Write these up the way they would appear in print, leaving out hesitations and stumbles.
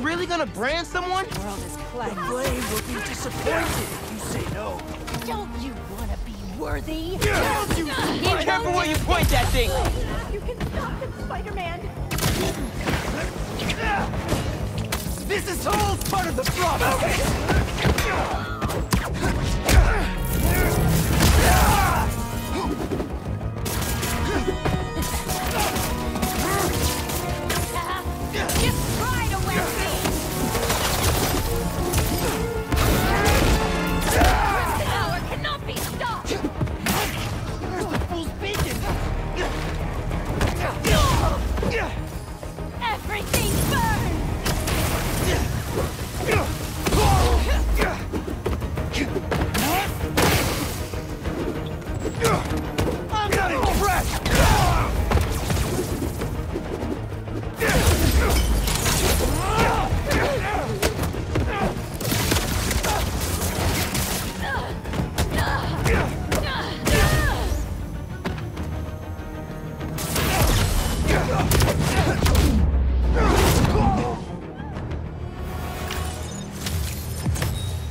I'm really gonna brand someone? The world is clay. The blame will be disappointed if you say no. Don't you wanna be worthy? Yeah. Don't you be careful where you point that thing! You can stop him, Spider-Man! This is all part of the problem!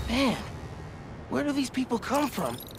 Man, where do these people come from?